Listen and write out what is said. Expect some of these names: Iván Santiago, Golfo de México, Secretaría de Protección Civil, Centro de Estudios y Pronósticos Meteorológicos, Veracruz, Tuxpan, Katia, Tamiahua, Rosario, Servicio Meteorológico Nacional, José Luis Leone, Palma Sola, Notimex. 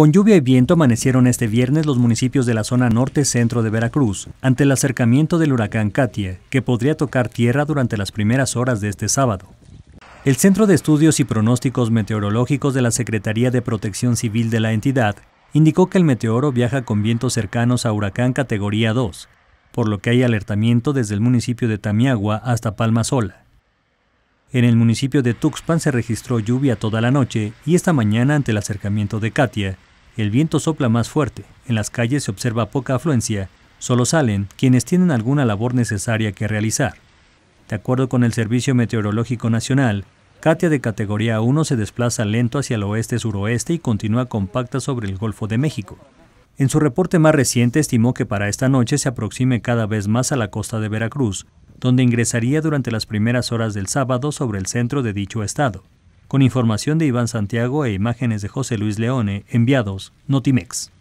Con lluvia y viento amanecieron este viernes los municipios de la zona norte-centro de Veracruz, ante el acercamiento del huracán Katia, que podría tocar tierra durante las primeras horas de este sábado. El Centro de Estudios y Pronósticos Meteorológicos de la Secretaría de Protección Civil de la entidad indicó que el meteoro viaja con vientos cercanos a huracán categoría 2, por lo que hay alertamiento desde el municipio de Tamiahua hasta Palma Sola. En el municipio de Tuxpan se registró lluvia toda la noche y esta mañana, ante el acercamiento de Katia, el viento sopla más fuerte, en las calles se observa poca afluencia, solo salen quienes tienen alguna labor necesaria que realizar. De acuerdo con el Servicio Meteorológico Nacional, Katia de categoría 1 se desplaza lento hacia el oeste-suroeste y continúa compacta sobre el Golfo de México. En su reporte más reciente estimó que para esta noche se aproxime cada vez más a la costa de Veracruz, donde ingresaría durante las primeras horas del sábado sobre el centro de dicho estado. Con información de Iván Santiago e imágenes de José Luis Leone, enviados Notimex.